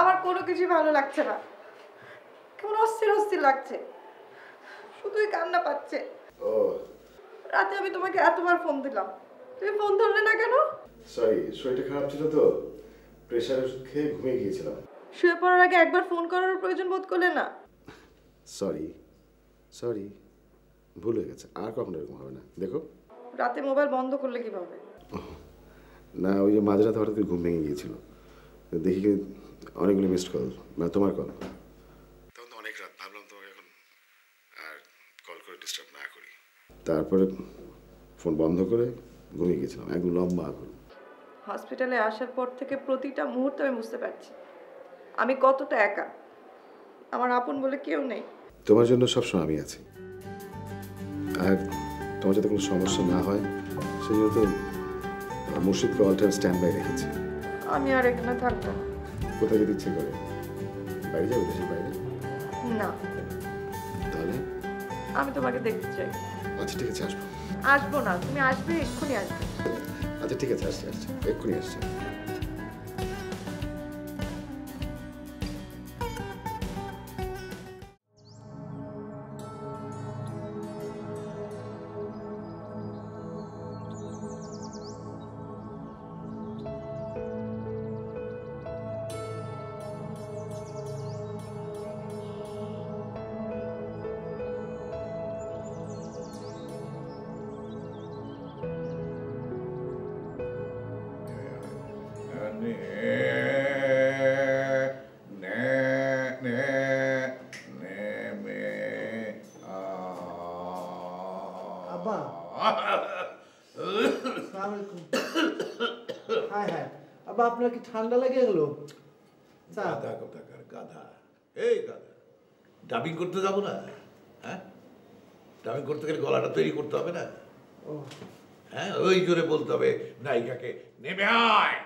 আমার কোনো কিছুই ভালো লাগছে না, কেমন অস্থির অস্থির লাগছে, শুধুই কান্না পাচ্ছে। ও রাতে আমি তোমাকে এতবার ফোন দিলাম, তুমি ফোন ধরলে না কেন? সরি, শরীরটা খারাপ ছিল তো, প্রেসার ওষুধ খেয়ে ঘুমিয়ে গিয়েছিলাম। শুয়ে পড়ার আগে একবার ফোন করার প্রয়োজন বোধ করলে না? সরি সরি, ভুল হয়ে গেছে, আর কখনো এরকম হবে না। দেখো রাতে মোবাইল বন্ধ করলে কিভাবে? না ওই যে মাঝরাতে হঠাৎ ঘুম ভেঙে গিয়েছিল, দেখি অনেকগুলো মিসড কল, মানে তোমার কল, তখন তো অনেক রাত, ভাবলাম তোমাকে এখন আর কল করে ডিস্টার্ব না করি, তারপরে ফোন বন্ধ করে ঘুমিয়ে গিয়েছিলাম একদম লম্বা। হসপিটালে আসার পর থেকে প্রতিটা মুহূর্ত আমি বুঝতে পারছি আমি কতটা একা, আমার আপন বলে কেউ নেই। তোমার জন্য সবসময় আমি আছি, আর তোমার যাতে কোনো সমস্যা না হয় সেজন্য তো মুর্শিদকে অল টাইম স্ট্যান্ড বাই রেখেছি। আমি আর এখানে থাকবো না। কোথায় যেতে ইচ্ছে করে? বাইরে যাবে? দেশের বাইরে? না। তাহলে? আমি তোমাকে দেখতে চাই। আচ্ছা ঠিক আছে, আসবো। আসবো না, তুমি আসবে, এক্ষুনি আসবে। আচ্ছা ঠিক আছে, আসছি আসছি, এক্ষুনি আসছি। ঠান্ডা লেগে গেল। ডাবিং করতে যাবো না, হ্যাঁ ডাবিং করতে গেলে গলাটা তৈরি করতে হবে না, হ্যাঁ ওই জোরে বলতে হবে নায়িকাকে নেমে আয়।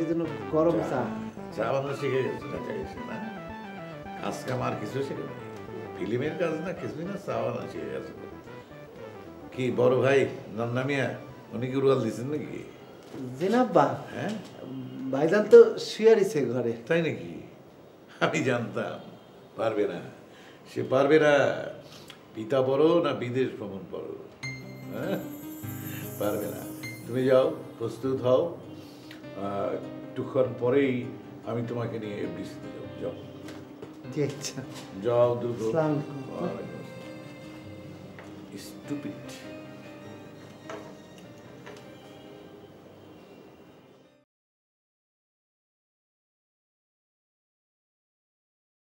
এই জন্য গরম চা চা বানানো শিখে গেছে না, চাইছে না কাজ কাম আর কিছু শিখে না, ফিল্মের কাজ না কিছুই না, চা বানানো শিখে গেছে। কি বড় ভাই নন্দামিয়া উনি কি রুয়াল দিচ্ছেন নাকি? জেনাব্বা হ্যাঁ ভাইজান তো শুয়ারিছে ঘরে। তাই নাকি? আমি জানতাম পারবে না, সে পারবে না, পিতা বড় না বিদেশ ভ্রমণ বড়, হ্যাঁ পারবে না। তুমি যাও, প্রস্তুত হও, একটুক্ষণ পরেই আমি তোমাকে নিয়ে এফডিসিতে যাও। যাও যাও দ্রুত। স্টুপিড